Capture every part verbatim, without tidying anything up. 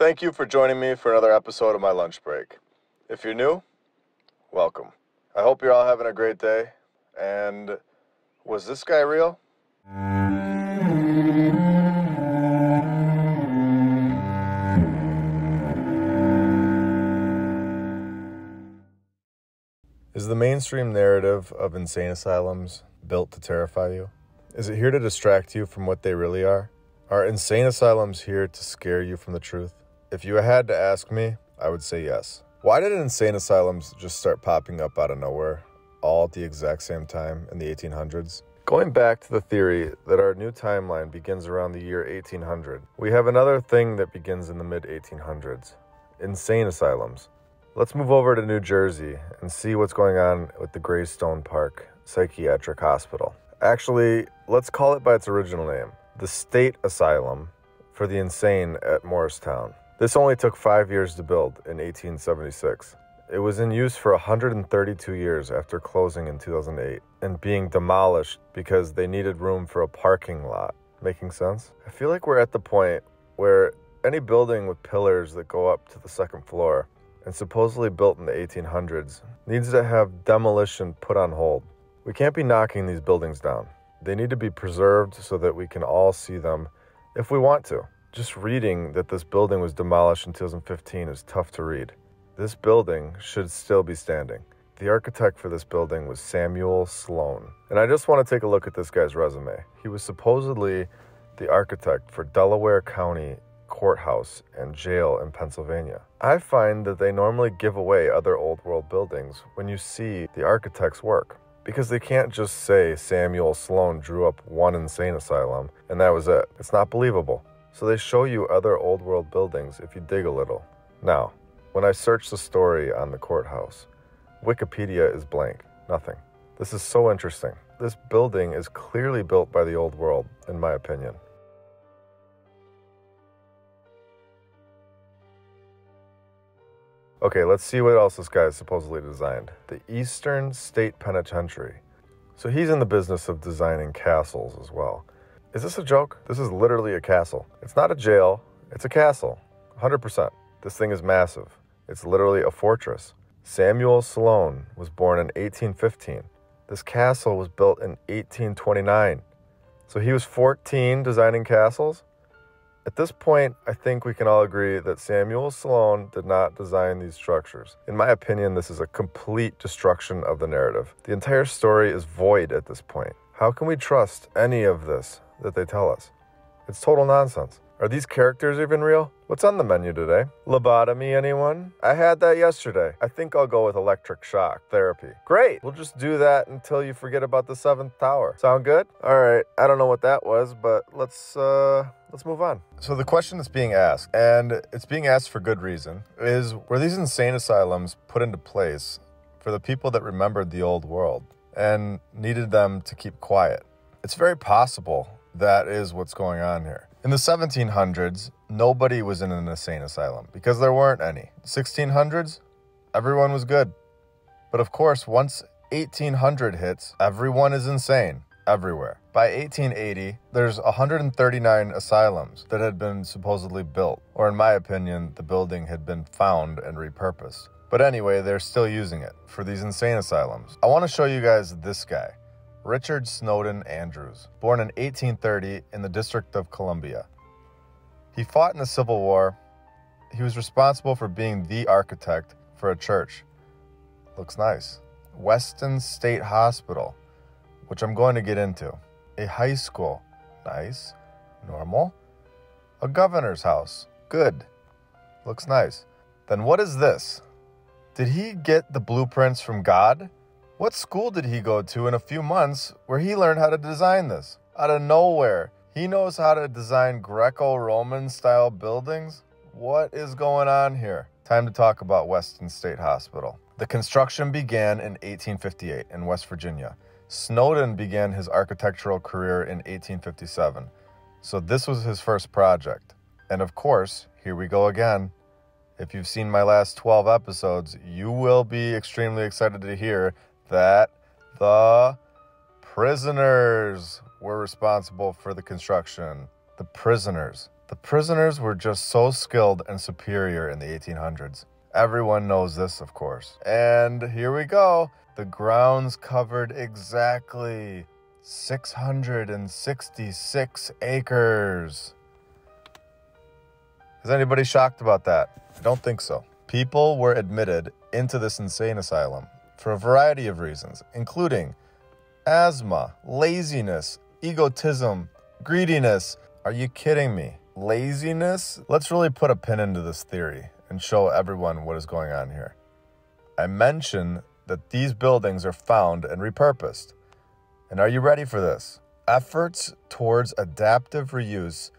Thank you for joining me for another episode of my lunch break. If you're new, welcome. I hope you're all having a great day. And was this guy real? Is the mainstream narrative of insane asylums built to terrify you? Is it here to distract you from what they really are? Are insane asylums here to scare you from the truth? If you had to ask me, I would say yes. Why did insane asylums just start popping up out of nowhere, all at the exact same time in the eighteen hundreds? Going back to the theory that our new timeline begins around the year eighteen hundred, we have another thing that begins in the mid eighteen hundreds, insane asylums. Let's move over to New Jersey and see what's going on with the Greystone Park Psychiatric Hospital. Actually, let's call it by its original name, the State Asylum for the Insane at Morristown. This only took five years to build in eighteen seventy-six. It was in use for one hundred thirty-two years after closing in two thousand eight and being demolished because they needed room for a parking lot. Making sense? I feel like we're at the point where any building with pillars that go up to the second floor and supposedly built in the eighteen hundreds needs to have demolition put on hold. We can't be knocking these buildings down. They need to be preserved so that we can all see them if we want to. Just reading that this building was demolished in two thousand fifteen is tough to read. This building should still be standing. The architect for this building was Samuel Sloan. And I just want to take a look at this guy's resume. He was supposedly the architect for Delaware County Courthouse and Jail in Pennsylvania. I find that they normally give away other old world buildings when you see the architect's work, because they can't just say Samuel Sloan drew up one insane asylum and that was it. It's not believable. So they show you other old world buildings if you dig a little. Now, when I search the story on the courthouse, Wikipedia is blank, nothing. This is so interesting. This building is clearly built by the old world, in my opinion. Okay, let's see what else this guy is supposedly designed. The Eastern State Penitentiary. So he's in the business of designing castles as well. Is this a joke? This is literally a castle. It's not a jail, it's a castle, one hundred percent. This thing is massive. It's literally a fortress. Samuel Sloan was born in eighteen fifteen. This castle was built in eighteen twenty-nine. So he was fourteen designing castles? At this point, I think we can all agree that Samuel Sloan did not design these structures. In my opinion, this is a complete destruction of the narrative. The entire story is void at this point. How can we trust any of this that they tell us? It's total nonsense. Are these characters even real? What's on the menu today? Lobotomy, anyone? I had that yesterday. I think I'll go with electric shock therapy. Great. We'll just do that until you forget about the seventh tower. Sound good? All right. I don't know what that was, but let's uh, let's move on. So the question that's being asked, and it's being asked for good reason, is were these insane asylums put into place for the people that remembered the old world and needed them to keep quiet? It's very possible that is what's going on here. In the seventeen hundreds, nobody was in an insane asylum because there weren't any. sixteen hundreds, everyone was good. But of course, once eighteen hundred hits, everyone is insane everywhere. By eighteen eighty, there's one hundred thirty-nine asylums that had been supposedly built, or in my opinion, the building had been found and repurposed. But anyway, they're still using it for these insane asylums. I want to show you guys this guy. Richard Snowden Andrews, born in eighteen thirty in the District of Columbia. He fought in the Civil War. He was responsible for being the architect for a church. Looks nice. Weston State Hospital, which I'm going to get into. A high school. Nice. Normal. A governor's house. Good. Looks nice. Then what is this? Did he get the blueprints from God? What school did he go to in a few months where he learned how to design this? Out of nowhere, he knows how to design Greco-Roman style buildings? What is going on here? Time to talk about Weston State Hospital. The construction began in eighteen fifty-eight in West Virginia. Snowden began his architectural career in eighteen fifty-seven. So this was his first project. And of course, here we go again. If you've seen my last twelve episodes, you will be extremely excited to hear that the prisoners were responsible for the construction. The prisoners. The prisoners were just so skilled and superior in the eighteen hundreds. Everyone knows this, of course. And here we go. The grounds covered exactly six hundred sixty-six acres. Is anybody shocked about that? I don't think so. People were admitted into this insane asylum for a variety of reasons, including asthma, laziness, egotism, greediness. Are you kidding me? Laziness? Let's really put a pin into this theory and show everyone what is going on here. I mentioned that these buildings are found and repurposed. And are you ready for this? Efforts towards adaptive reuse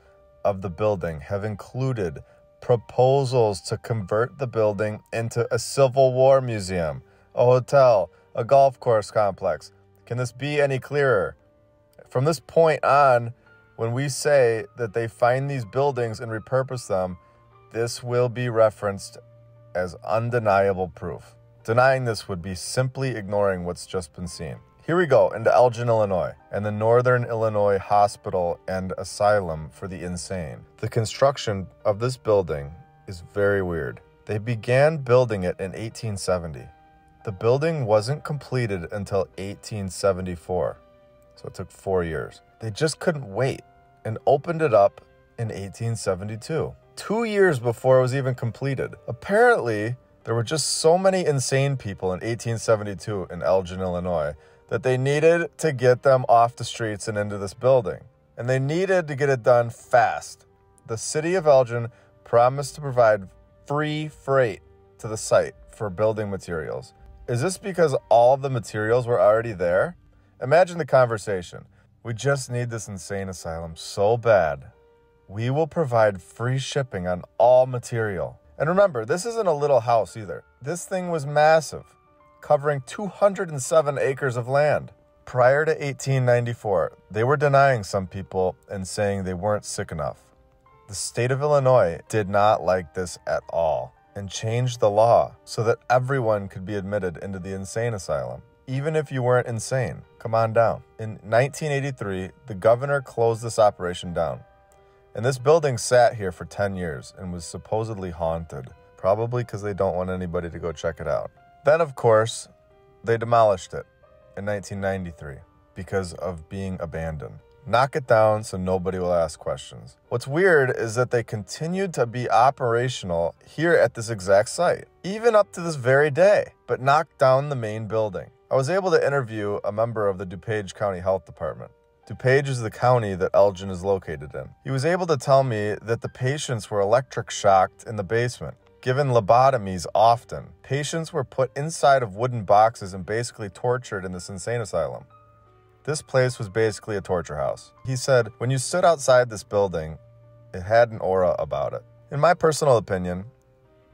of the building have included proposals to convert the building into a Civil War museum, a hotel, a golf course complex. Can this be any clearer? From this point on, when we say that they find these buildings and repurpose them, this will be referenced as undeniable proof. Denying this would be simply ignoring what's just been seen. Here we go, into Elgin, Illinois, and the Northern Illinois Hospital and Asylum for the Insane. The construction of this building is very weird. They began building it in eighteen seventy. The building wasn't completed until eighteen seventy-four, so it took four years. They just couldn't wait and opened it up in eighteen seventy-two, two years before it was even completed. Apparently, there were just so many insane people in eighteen seventy-two in Elgin, Illinois, that they needed to get them off the streets and into this building. And they needed to get it done fast. The city of Elgin promised to provide free freight to the site for building materials. Is this because all of the materials were already there? Imagine the conversation. We just need this insane asylum so bad. We will provide free shipping on all material. And remember, this isn't a little house either. This thing was massive, covering two hundred seven acres of land. Prior to eighteen ninety-four, they were denying some people and saying they weren't sick enough. The state of Illinois did not like this at all and changed the law so that everyone could be admitted into the insane asylum, even if you weren't insane. Come on down. In nineteen eighty-three, the governor closed this operation down, and this building sat here for ten years and was supposedly haunted, probably because they don't want anybody to go check it out. Then, of course, they demolished it in nineteen ninety-three because of being abandoned. Knock it down so nobody will ask questions. What's weird is that they continued to be operational here at this exact site, even up to this very day, but knocked down the main building. I was able to interview a member of the DuPage County Health Department. DuPage is the county that Elgin is located in. He was able to tell me that the patients were electric shocked in the basement, given lobotomies often. Patients were put inside of wooden boxes and basically tortured in this insane asylum. This place was basically a torture house. He said, when you stood outside this building, it had an aura about it. In my personal opinion,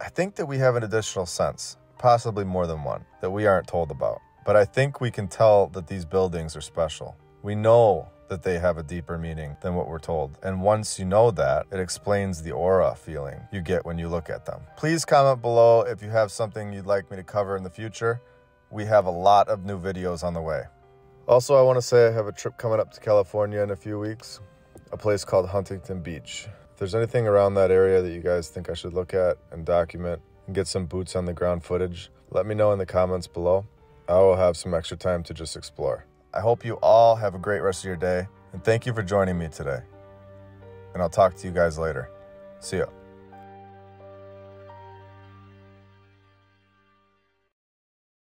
I think that we have an additional sense, possibly more than one, that we aren't told about. But I think we can tell that these buildings are special. We know that they have a deeper meaning than what we're told. And once you know that, it explains the aura feeling you get when you look at them. Please comment below if you have something you'd like me to cover in the future. We have a lot of new videos on the way. Also, I want to say I have a trip coming up to California in a few weeks, a place called Huntington Beach. If there's anything around that area that you guys think I should look at and document and get some boots on the ground footage, let me know in the comments below. I will have some extra time to just explore. I hope you all have a great rest of your day, and thank you for joining me today. And I'll talk to you guys later. See ya.